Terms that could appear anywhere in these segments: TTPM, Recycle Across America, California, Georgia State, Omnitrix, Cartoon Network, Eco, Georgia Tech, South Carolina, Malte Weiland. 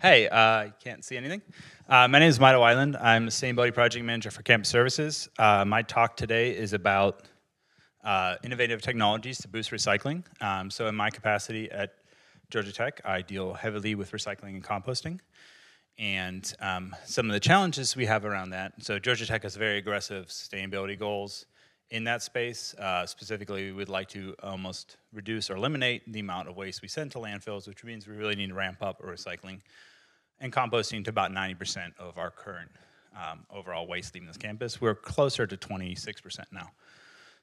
Hey, I can't see anything. My name is Malte Weiland. I'm the Sustainability Project Manager for Campus Services. My talk today is about innovative technologies to boost recycling. So in my capacity at Georgia Tech, I deal heavily with recycling and composting and some of the challenges we have around that. So Georgia Tech has very aggressive sustainability goals in that space. Specifically, we would like to almost reduce or eliminate the amount of waste we send to landfills, which means we really need to ramp up our recycling and composting to about 90% of our current overall waste leaving this campus. We're closer to 26% now.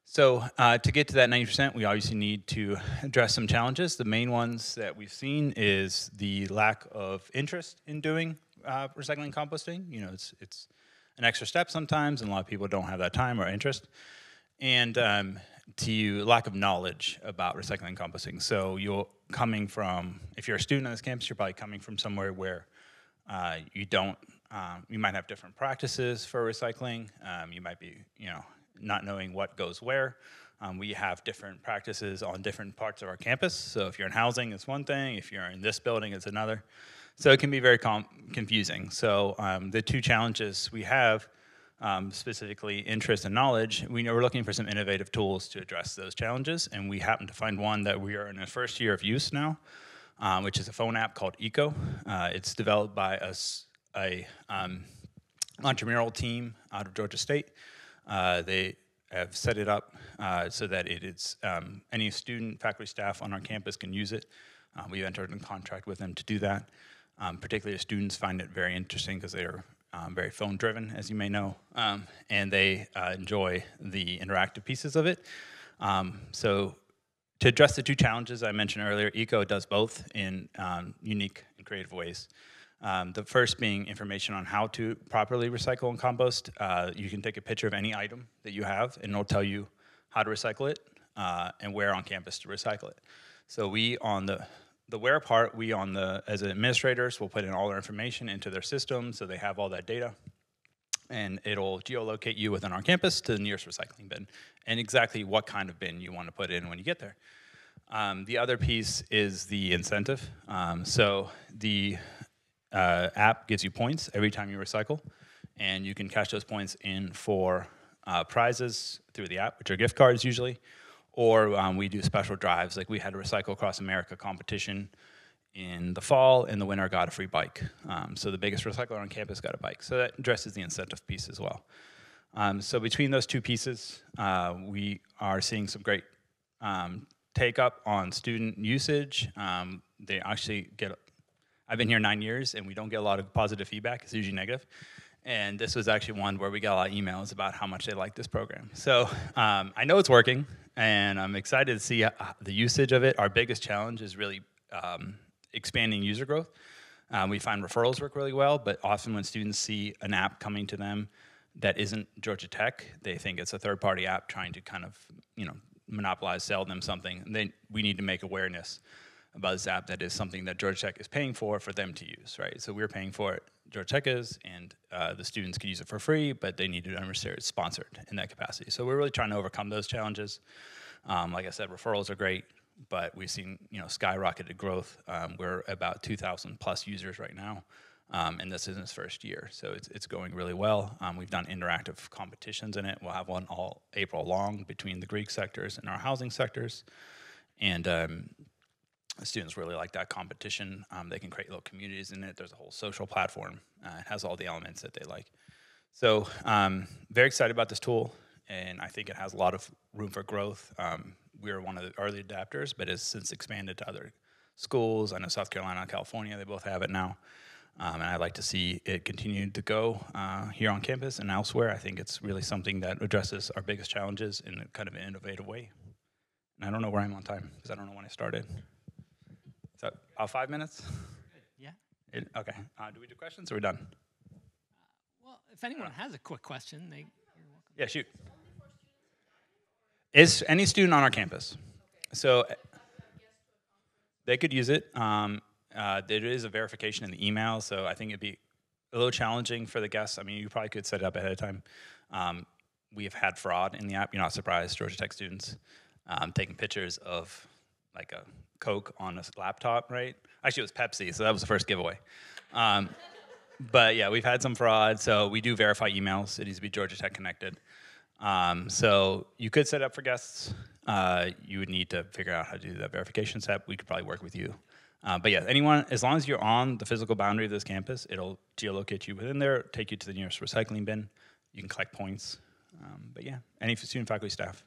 So to get to that 90%, we obviously need to address some challenges. The main ones that we've seen is the lack of interest in doing recycling composting. You know, it's an extra step sometimes, and a lot of people don't have that time or interest. And to lack of knowledge about recycling composting. So you're coming from, if you're a student on this campus, you're probably coming from somewhere where you might have different practices for recycling. You might be, you know, not knowing what goes where. We have different practices on different parts of our campus. So if you're in housing, it's one thing. If you're in this building, it's another. So it can be very confusing. So the two challenges we have, specifically interest and knowledge, we know we're looking for some innovative tools to address those challenges. And we happen to find one that we are in the first year of use now, which is a phone app called Eco. It's developed by an entrepreneurial team out of Georgia State. They have set it up so that it's any student, faculty, staff on our campus can use it. We've entered in contract with them to do that. Particularly students find it very interesting because they are very phone driven, as you may know, and they enjoy the interactive pieces of it. So to address the two challenges I mentioned earlier, Eco does both in unique and creative ways. The first being information on how to properly recycle and compost. You can take a picture of any item that you have, and it'll tell you how to recycle it and where on campus to recycle it. So we, on the where part, we on the, as administrators, will put in all their information into their system so they have all that data. And it'll geolocate you within our campus to the nearest recycling bin and exactly what kind of bin you want to put in when you get there. The other piece is the incentive. So the app gives you points every time you recycle, and you can cash those points in for prizes through the app, which are gift cards usually, or we do special drives. Like we had a Recycle Across America competition in the fall, and the winner got a free bike. So the biggest recycler on campus got a bike. So that addresses the incentive piece as well. So between those two pieces, we are seeing some great take up on student usage. They actually get, I've been here 9 years, and we don't get a lot of positive feedback. It's usually negative. And this was actually one where we got a lot of emails about how much they like this program. So I know it's working, and I'm excited to see the usage of it. Our biggest challenge is really expanding user growth. We find referrals work really well, but often when students see an app coming to them that isn't Georgia Tech, they think it's a third-party app trying to kind of, you know, monopolize, sell them something. And we need to make awareness about this app that is something that Georgia Tech is paying for them to use, right? So we're paying for it, Georgia Tech is, and the students can use it for free, but they need to understand it's sponsored in that capacity. So we're really trying to overcome those challenges. Like I said, referrals are great, but we've seen, you know, skyrocketed growth. We're about 2,000 plus users right now, and this is its first year, so it's going really well. We've done interactive competitions in it. We'll have one all April long between the Greek sectors and our housing sectors, and students really like that competition. They can create little communities in it. There's a whole social platform. It has all the elements that they like. So very excited about this tool, and I think it has a lot of room for growth. We're one of the early adapters, but it's since expanded to other schools. I know South Carolina and California, they both have it now. And I'd like to see it continue to go here on campus and elsewhere. I think it's really something that addresses our biggest challenges in a kind of an innovative way. And I don't know where I'm on time, because I don't know when I started. So, about 5 minutes? Yeah. Okay. Do we do questions, or are we done? Well, if anyone has a quick question, they... Yeah, shoot. Is any student on our campus? So they could use it. There is a verification in the email, so I think it'd be a little challenging for the guests. I mean, you probably could set it up ahead of time. We have had fraud in the app. You're not surprised, Georgia Tech students taking pictures of like a Coke on a laptop, right? Actually, it was Pepsi, so that was the first giveaway. But yeah, we've had some fraud, so we do verify emails. It needs to be Georgia Tech connected. So you could set up for guests. You would need to figure out how to do that verification step. We could probably work with you. But yeah, anyone, as long as you're on the physical boundary of this campus, it'll geolocate you within there, take you to the nearest recycling bin. You can collect points. But yeah, any student, faculty, staff.